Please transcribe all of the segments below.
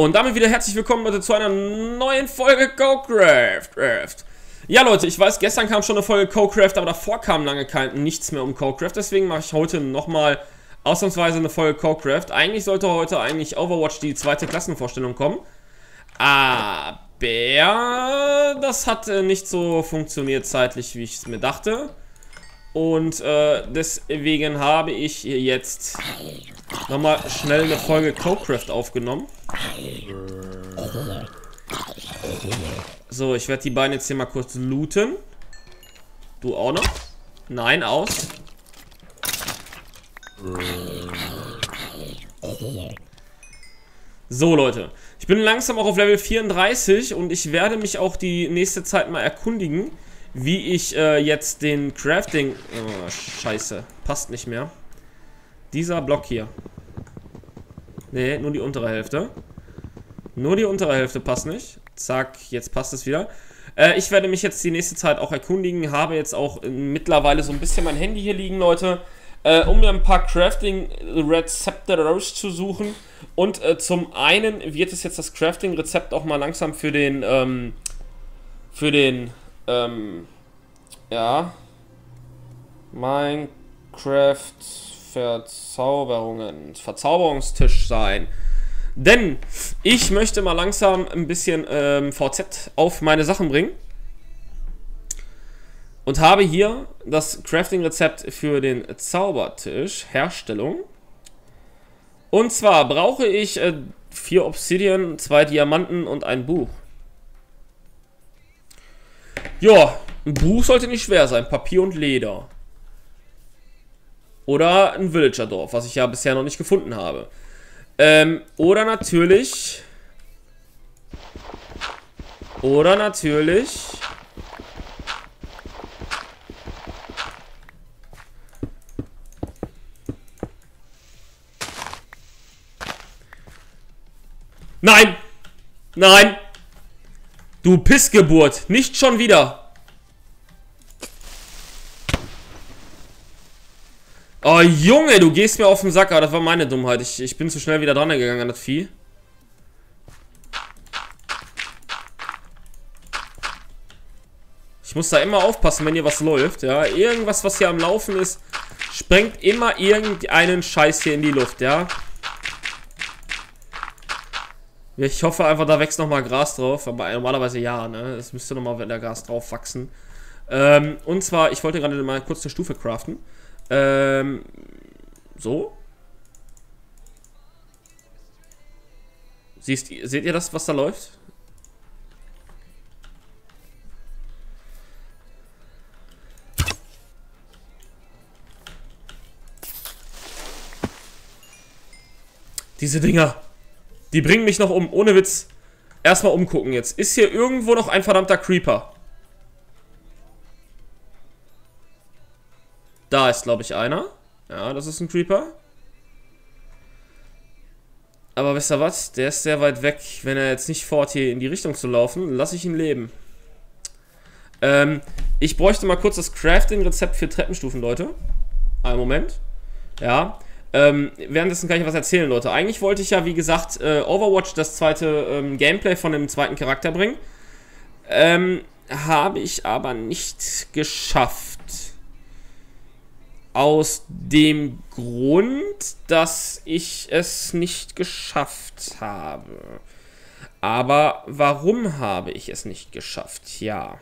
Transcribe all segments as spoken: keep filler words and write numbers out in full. Und damit wieder herzlich willkommen, Leute, zu einer neuen Folge Cowcraft. Ja, Leute, ich weiß, gestern kam schon eine Folge Cowcraft, aber davor kam lange kein, nichts mehr um Cowcraft. Deswegen mache ich heute nochmal ausnahmsweise eine Folge Cowcraft. Eigentlich sollte heute eigentlich Overwatch die zweite Klassenvorstellung kommen. Aber das hat äh, nicht so funktioniert zeitlich, wie ich es mir dachte. Und äh, deswegen habe ich jetzt nochmal schnell eine Folge Cowcraft aufgenommen. So, ich werde die beiden jetzt hier mal kurz looten. Du auch noch? Nein, aus. So, Leute. Ich bin langsam auch auf Level vierunddreißig und ich werde mich auch die nächste Zeit mal erkundigen, wie ich äh, jetzt den Crafting... Oh, scheiße. Passt nicht mehr. Dieser Block hier. Ne, nur die untere Hälfte. Nur die untere Hälfte passt nicht. Zack, jetzt passt es wieder. Äh, ich werde mich jetzt die nächste Zeit auch erkundigen. Habe jetzt auch mittlerweile so ein bisschen mein Handy hier liegen, Leute. Äh, um mir ein paar Crafting-Rezepte rauszusuchen. Und äh, zum einen wird es jetzt das Crafting-Rezept auch mal langsam für den... Ähm, für den... Ähm, ja. Minecraft-Verzauberungen. Verzauberungstisch sein. Denn ich möchte mal langsam ein bisschen ähm, V Z auf meine Sachen bringen. Und habe hier das Crafting-Rezept für den Zaubertisch. Herstellung. Und zwar brauche ich äh, vier Obsidian, zwei Diamanten und ein Buch. Ja, ein Buch sollte nicht schwer sein. Papier und Leder. Oder ein Villagerdorf, was ich ja bisher noch nicht gefunden habe. Ähm, oder natürlich... Oder natürlich... Nein! Nein! Du Pissgeburt! Nicht schon wieder! Oh Junge, du gehst mir auf den Sack. Ah, das war meine Dummheit. Ich, ich bin zu schnell wieder dran gegangen an das Vieh. Ich muss da immer aufpassen, wenn hier was läuft. Ja, irgendwas, was hier am Laufen ist, sprengt immer irgendeinen Scheiß hier in die Luft, ja. Ich hoffe einfach, da wächst nochmal Gras drauf. Aber normalerweise ja, ne? Es müsste nochmal wieder Gras drauf wachsen. Ähm, und zwar, ich wollte gerade mal kurz eine Stufe craften. Ähm, so. Siehst, seht ihr das, was da läuft? Diese Dinger. Die bringen mich noch um, ohne Witz. Erstmal umgucken jetzt. Ist hier irgendwo noch ein verdammter Creeper? Da ist, glaube ich, einer. Ja, das ist ein Creeper. Aber wisst ihr was? Der ist sehr weit weg. Wenn er jetzt nicht fort hier in die Richtung zu laufen, lasse ich ihn leben. Ähm, ich bräuchte mal kurz das Crafting-Rezept für Treppenstufen, Leute. Einen Moment. Ja. Ähm, währenddessen kann ich was erzählen, Leute. Eigentlich wollte ich ja, wie gesagt, äh, Overwatch, das zweite ähm, Gameplay von dem zweiten Charakter bringen. Ähm, habe ich aber nicht geschafft. Aus dem Grund, dass ich es nicht geschafft habe. Aber warum habe ich es nicht geschafft? Ja.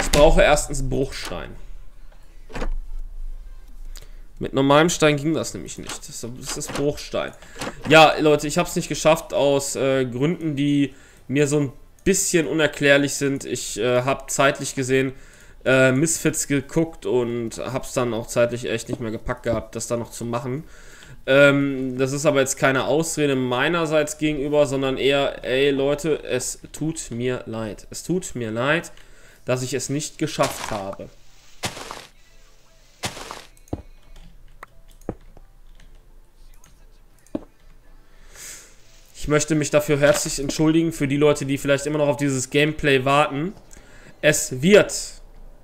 Ich brauche erstens Bruchstein. Mit normalem Stein ging das nämlich nicht. Das ist Bruchstein. Ja, Leute, ich habe es nicht geschafft aus äh, Gründen, die mir so ein bisschen unerklärlich sind. Ich äh, habe zeitlich gesehen äh, Missfits geguckt und habe es dann auch zeitlich echt nicht mehr gepackt gehabt, das dann noch zu machen. Ähm, das ist aber jetzt keine Ausrede meinerseits gegenüber, sondern eher, ey Leute, es tut mir leid. Es tut mir leid, dass ich es nicht geschafft habe. Ich möchte mich dafür herzlich entschuldigen für die Leute, die vielleicht immer noch auf dieses Gameplay warten. Es wird,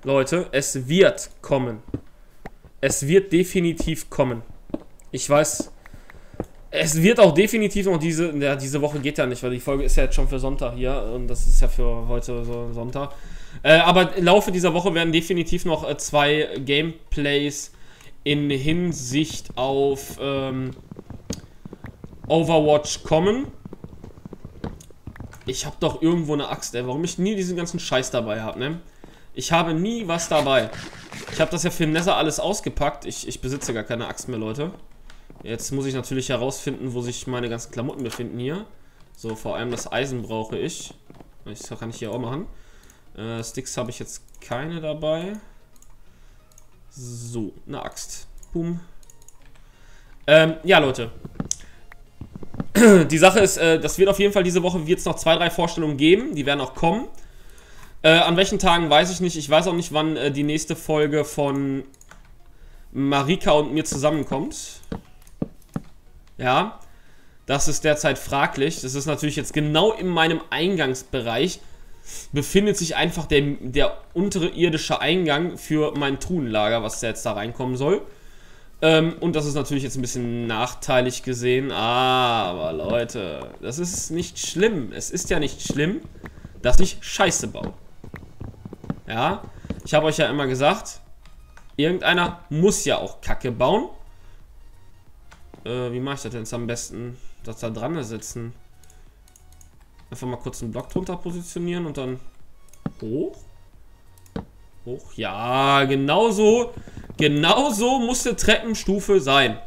Leute, es wird kommen. Es wird definitiv kommen. Ich weiß, Es wird auch definitiv noch diese, ja, diese Woche geht ja nicht, weil die Folge ist ja jetzt schon für Sonntag hier und das ist ja für heute so Sonntag. Äh, aber im Laufe dieser Woche werden definitiv noch äh, zwei Gameplays in Hinsicht auf ähm, Overwatch kommen. Ich habe doch irgendwo eine Axt, ey, warum ich nie diesen ganzen Scheiß dabei habe, ne? Ich habe nie was dabei. Ich habe das ja für Nether alles ausgepackt. Ich, ich besitze gar keine Axt mehr, Leute. Jetzt muss ich natürlich herausfinden, wo sich meine ganzen Klamotten befinden hier. So, vor allem das Eisen brauche ich. Das kann ich hier auch machen. Äh, Sticks habe ich jetzt keine dabei. So, eine Axt. Boom. Ähm, ja, Leute. Die Sache ist, äh, das wird auf jeden Fall diese Woche wird's noch zwei, drei Vorstellungen geben. Die werden auch kommen. Äh, an welchen Tagen weiß ich nicht. Ich weiß auch nicht, wann äh, die nächste Folge von Marika und mir zusammenkommt. Ja, das ist derzeit fraglich. Das ist natürlich jetzt genau in meinem Eingangsbereich. Befindet sich einfach der, der untere irdische Eingang für mein Truhenlager, was jetzt da reinkommen soll. Ähm, und das ist natürlich jetzt ein bisschen nachteilig gesehen. Ah, aber Leute, das ist nicht schlimm. Es ist ja nicht schlimm, dass ich Scheiße baue. Ja, ich habe euch ja immer gesagt, irgendeiner muss ja auch Kacke bauen. Äh, wie mache ich das denn jetzt am besten? Das da dran sitzen. Einfach mal kurz einen Block drunter positionieren und dann hoch. Hoch. Ja, genau so. Genau so muss die Treppenstufe sein.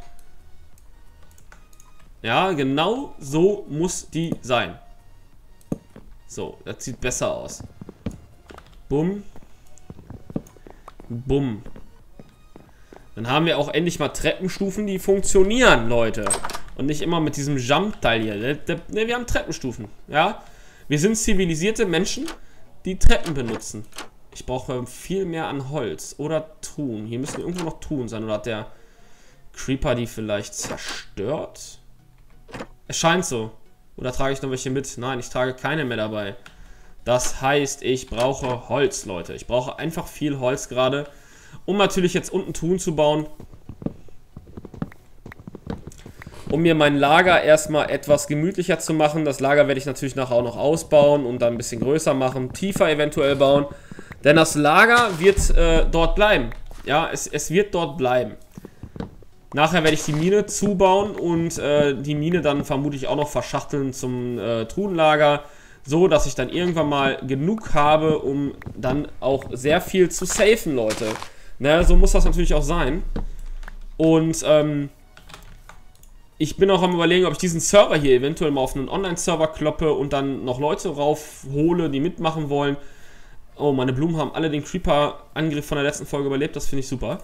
Ja, genau so muss die sein. So, das sieht besser aus. Bumm. Bumm. Dann haben wir auch endlich mal Treppenstufen, die funktionieren, Leute. Und nicht immer mit diesem Jump-Teil hier. Ne, wir haben Treppenstufen, ja. Wir sind zivilisierte Menschen, die Treppen benutzen. Ich brauche viel mehr an Holz oder Truhen. Hier müssen irgendwo noch Truhen sein. Oder hat der Creeper die vielleicht zerstört? Es scheint so. Oder trage ich noch welche mit? Nein, ich trage keine mehr dabei. Das heißt, ich brauche Holz, Leute. Ich brauche einfach viel Holz gerade. Um natürlich jetzt unten Truhen zu bauen. Um mir mein Lager erstmal etwas gemütlicher zu machen. Das Lager werde ich natürlich nachher auch noch ausbauen und dann ein bisschen größer machen. Tiefer eventuell bauen. Denn das Lager wird äh, dort bleiben. Ja, es, es wird dort bleiben. Nachher werde ich die Mine zubauen und äh, die Mine dann vermutlich auch noch verschachteln zum äh, Truhenlager. So, dass ich dann irgendwann mal genug habe, um dann auch sehr viel zu safen, Leute. Na, so muss das natürlich auch sein. Und ähm, ich bin auch am Überlegen, ob ich diesen Server hier eventuell mal auf einen Online-Server kloppe und dann noch Leute raufhole, die mitmachen wollen. Oh, meine Blumen haben alle den Creeper-Angriff von der letzten Folge überlebt. Das finde ich super.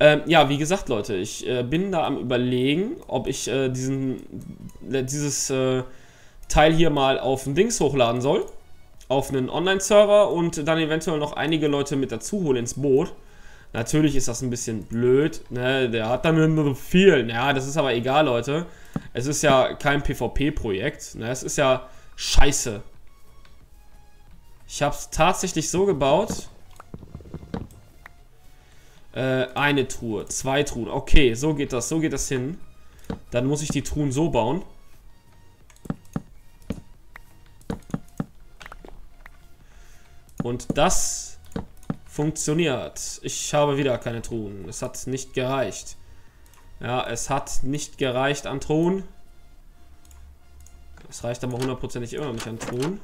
Ähm, ja, wie gesagt, Leute, ich äh, bin da am Überlegen, ob ich äh, diesen, äh, dieses äh, Teil hier mal auf ein Dings hochladen soll. Auf einen Online-Server und dann eventuell noch einige Leute mit dazu holen ins Boot. Natürlich ist das ein bisschen blöd. Ne? Der hat dann nur so viel. Ja, das ist aber egal, Leute. Es ist ja kein PvP-Projekt. Ne? Es ist ja scheiße. Ich habe es tatsächlich so gebaut. Äh, eine Truhe, zwei Truhen. Okay, so geht das, so geht das hin. Dann muss ich die Truhen so bauen. Und das funktioniert. Ich habe wieder keine Truhen. Es hat nicht gereicht. Ja, es hat nicht gereicht an Truhen. Es reicht aber hundertprozentig immer nicht an Truhen.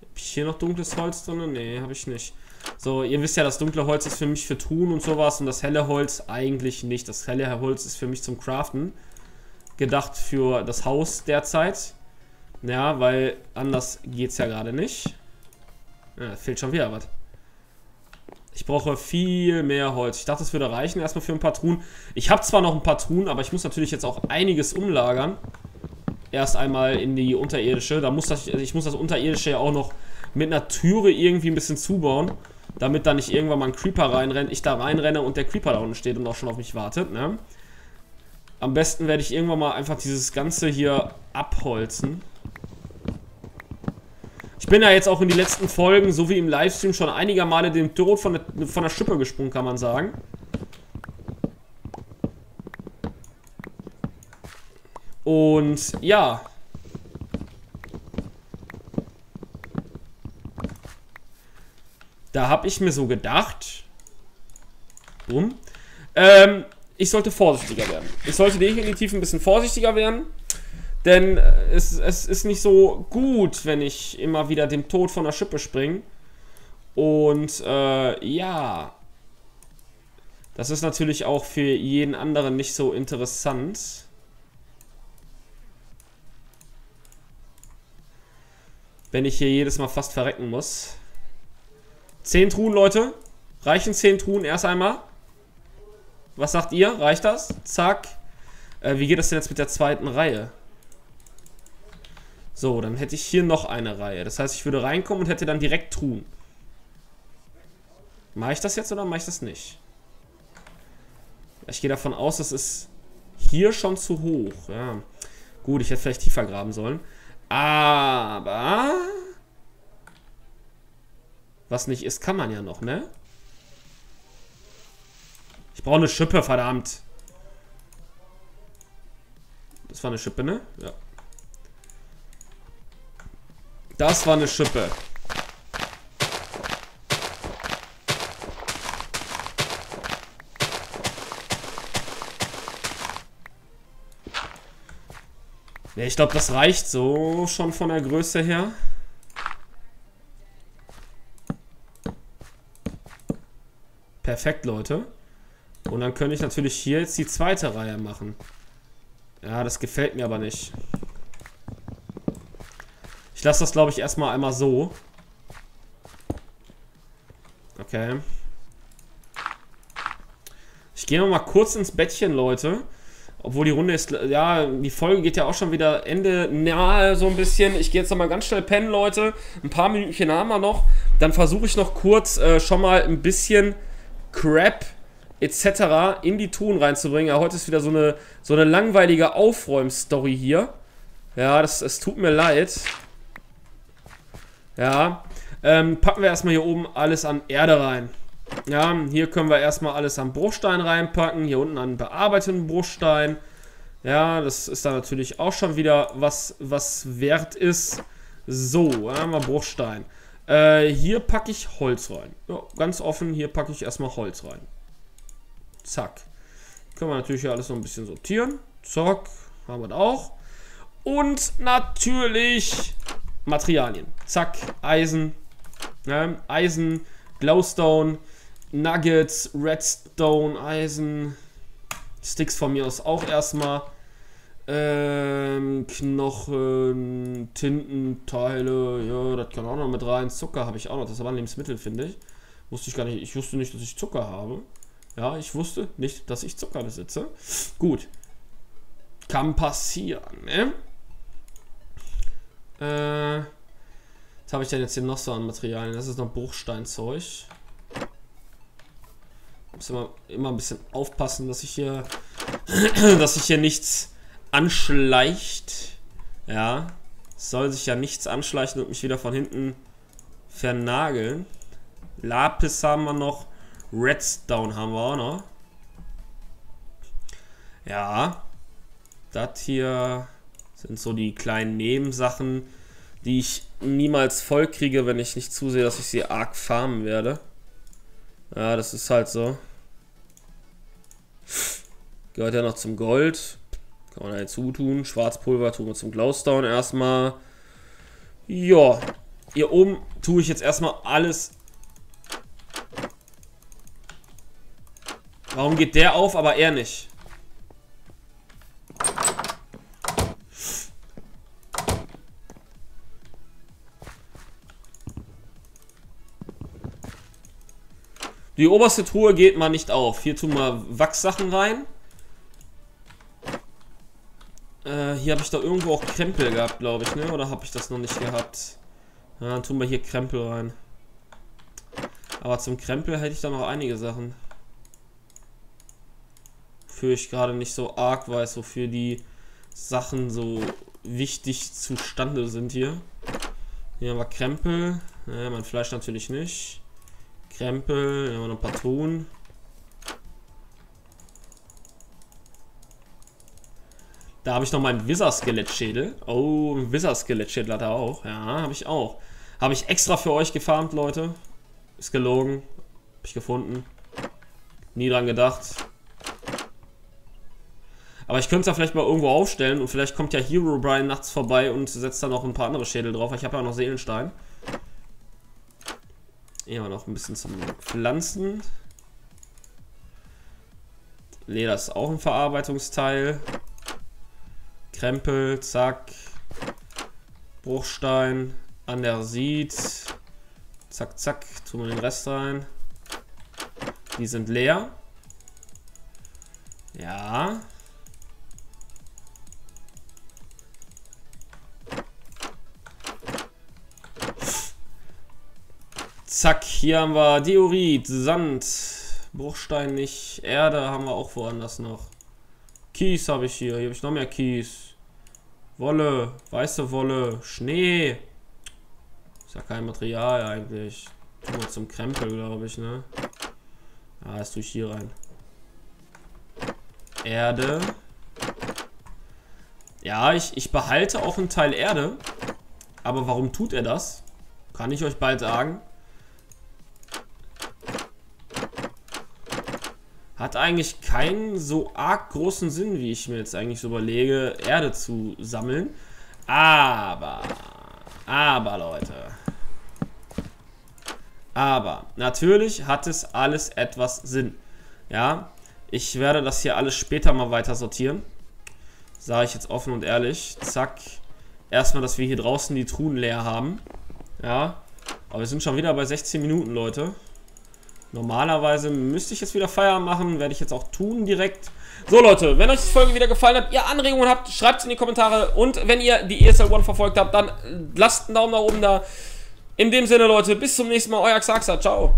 Hab ich hier noch dunkles Holz drin? Nee, habe ich nicht. So, ihr wisst ja, das dunkle Holz ist für mich für Truhen und sowas und das helle Holz eigentlich nicht. Das helle Holz ist für mich zum Craften gedacht für das Haus derzeit. Ja, weil anders geht's ja gerade nicht. Ja, fehlt schon wieder was. Ich brauche viel mehr Holz. Ich dachte, das würde reichen erstmal für ein paar Truhen. Ich habe zwar noch ein paar Truhen, aber ich muss natürlich jetzt auch einiges umlagern. Erst einmal in die unterirdische. Da muss das, ich muss das unterirdische ja auch noch mit einer Türe irgendwie ein bisschen zubauen, damit da nicht irgendwann mal ein Creeper reinrennt, ich da reinrenne und der Creeper da unten steht und auch schon auf mich wartet. Ne? Am besten werde ich irgendwann mal einfach dieses Ganze hier abholzen. Ich bin ja jetzt auch in den letzten Folgen, so wie im Livestream, schon einiger Male dem Tod von der, von der Schippe gesprungen, kann man sagen. Und ja. Da habe ich mir so gedacht. Bumm. Ähm, ich sollte vorsichtiger werden. Ich sollte definitiv ein bisschen vorsichtiger werden. Denn es, es ist nicht so gut, wenn ich immer wieder dem Tod von der Schippe springe. Und äh, ja. Das ist natürlich auch für jeden anderen nicht so interessant. Wenn ich hier jedes Mal fast verrecken muss. zehn Truhen, Leute. Reichen zehn Truhen erst einmal? Was sagt ihr? Reicht das? Zack. Äh, wie geht das denn jetzt mit der zweiten Reihe? So, dann hätte ich hier noch eine Reihe. Das heißt, ich würde reinkommen und hätte dann direkt Truhen. Mache ich das jetzt oder mache ich das nicht? Ich gehe davon aus, das ist hier schon zu hoch. Ja. Gut, ich hätte vielleicht tiefer graben sollen. Aber... was nicht ist, kann man ja noch, ne? Ich brauche eine Schippe, verdammt. Das war eine Schippe, ne? Ja. Das war eine Schippe. Ne, ich glaube, das reicht so schon von der Größe her. Perfekt, Leute. Und dann könnte ich natürlich hier jetzt die zweite Reihe machen. Ja, das gefällt mir aber nicht. Ich lasse das, glaube ich, erstmal einmal so. Okay. Ich gehe nochmal kurz ins Bettchen, Leute. Obwohl die Runde ist... ja, die Folge geht ja auch schon wieder Ende nahe so ein bisschen. Ich gehe jetzt nochmal ganz schnell pennen, Leute. Ein paar Minütchen haben wir noch. Dann versuche ich noch kurz äh, schon mal ein bisschen... Crap et cetera in die Truhen reinzubringen. Ja, heute ist wieder so eine, so eine langweilige Aufräumstory hier. Ja, das, das tut mir leid. Ja, ähm, packen wir erstmal hier oben alles an Erde rein. Ja, hier können wir erstmal alles an Bruchstein reinpacken. Hier unten an bearbeiteten Bruchstein. Ja, das ist dann natürlich auch schon wieder was, was wert ist. So, dann haben wir Bruchstein. Äh, hier packe ich Holz rein. Ja, ganz offen, hier packe ich erstmal Holz rein. Zack. Können wir natürlich hier alles noch ein bisschen sortieren. Zack, haben wir das auch. Und natürlich Materialien. Zack, Eisen. Ne? Eisen, Glowstone, Nuggets, Redstone, Eisen. Sticks von mir aus auch erstmal. Ähm, Knochen, Tintenteile, ja, das kann auch noch mit rein. Zucker habe ich auch noch, das ist aber ein Lebensmittel, finde ich. Wusste ich gar nicht, ich wusste nicht, dass ich Zucker habe. Ja, ich wusste nicht, dass ich Zucker besitze. Gut. Kann passieren, ne? Äh, was habe ich denn jetzt hier noch so an Materialien? Das ist noch Bruchsteinzeug. Ich muss immer, immer ein bisschen aufpassen, dass ich hier, dass ich hier nichts... anschleicht. Ja. Es soll sich ja nichts anschleichen und mich wieder von hinten vernageln. Lapis haben wir noch. Redstone haben wir auch noch. Ja. Das hier sind so die kleinen Nebensachen, die ich niemals voll kriege, wenn ich nicht zusehe, dass ich sie arg farmen werde. Ja, das ist halt so. Gehört ja noch zum Gold. Kann man da jetzt zutun. Schwarzpulver tun wir zum Glowstone erstmal. Ja. Hier oben tue ich jetzt erstmal alles. Warum geht der auf, aber er nicht? Die oberste Truhe geht mal nicht auf. Hier tun wir Wachssachen rein. Hier habe ich da irgendwo auch Krempel gehabt, glaube ich, ne? Oder habe ich das noch nicht gehabt? Ja, dann tun wir hier Krempel rein. Aber zum Krempel hätte ich da noch einige Sachen. Wofür ich gerade nicht so arg weiß, wofür die Sachen so wichtig zustande sind hier. Hier haben wir Krempel. Ja, mein Fleisch natürlich nicht. Krempel, hier haben wir noch ein paar Truhen. Da habe ich noch meinen Wizard-Skelett-Schädel. Oh, ein Wizard-Skelett-Schädel hat er auch. Ja, habe ich auch. Habe ich extra für euch gefarmt, Leute. Ist gelogen. Habe ich gefunden. Nie dran gedacht. Aber ich könnte es ja vielleicht mal irgendwo aufstellen. Und vielleicht kommt ja Hero Brian nachts vorbei und setzt da noch ein paar andere Schädel drauf. Ich habe ja auch noch Seelenstein. Ja, noch ein bisschen zum Pflanzen. Leder ist auch ein Verarbeitungsteil. Krempel, zack. Bruchstein, Andersit. Zack, zack. Tun wir den Rest rein. Die sind leer. Ja. Zack, hier haben wir Diorit, Sand, Bruchstein nicht, Erde haben wir auch woanders noch. Kies habe ich hier, hier habe ich noch mehr Kies. Wolle, weiße Wolle, Schnee. Ist ja kein Material eigentlich. Nur zum Krempel, glaube ich, ne? Ah, das tue ich hier rein. Erde. Ja, ich, ich behalte auch einen Teil Erde. Aber warum tut er das? Kann ich euch bald sagen. Hat eigentlich keinen so arg großen Sinn, wie ich mir jetzt eigentlich so überlege, Erde zu sammeln. Aber, aber Leute. Aber, natürlich hat es alles etwas Sinn. Ja, ich werde das hier alles später mal weiter sortieren. Sage ich jetzt offen und ehrlich. Zack. Erstmal, dass wir hier draußen die Truhen leer haben. Ja, aber wir sind schon wieder bei sechzehn Minuten, Leute. Normalerweise müsste ich jetzt wieder Feierabend machen, werde ich jetzt auch tun direkt. So Leute, wenn euch die Folge wieder gefallen hat, ihr Anregungen habt, schreibt es in die Kommentare. Und wenn ihr die E S L One verfolgt habt, dann lasst einen Daumen nach oben da. In dem Sinne Leute, bis zum nächsten Mal, euer Xaxa, ciao.